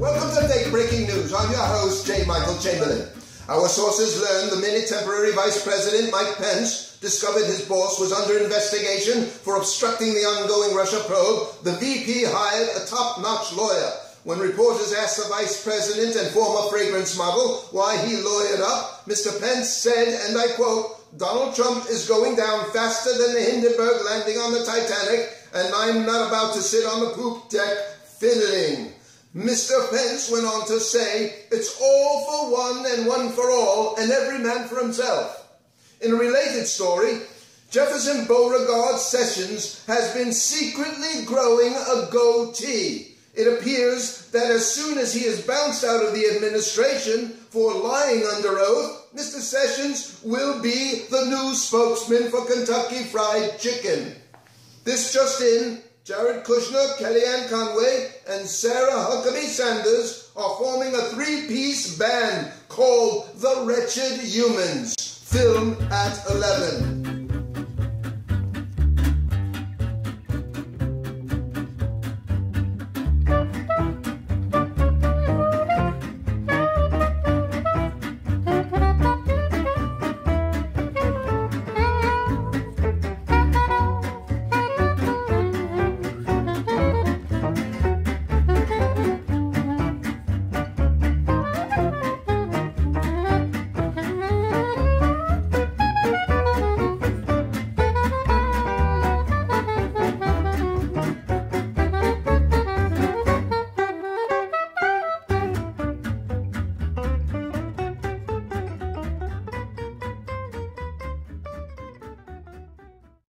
Welcome to Phake Breaking News. I'm your host, J. Michael Chamberlain. Our sources learned the minute temporary Vice President Mike Pence discovered his boss was under investigation for obstructing the ongoing Russia probe, the VP hired a top-notch lawyer. When reporters asked the Vice President and former fragrance model why he lawyered up, Mr. Pence said, and I quote, "Donald Trump is going down faster than the Hindenburg landing on the Titanic, and I'm not about to sit on the poop deck fiddling." Mr. Pence went on to say, "It's all for one and one for all, and every man for himself." In a related story, Jefferson Beauregard Sessions has been secretly growing a goatee. It appears that as soon as he is bounced out of the administration for lying under oath, Mr. Sessions will be the new spokesman for Kentucky Fried Chicken. This just in, Jared Kushner, Kellyanne Conway, and Sarah Huckabee Sanders are forming a three-piece band called The Wretched Humans. Film at 11.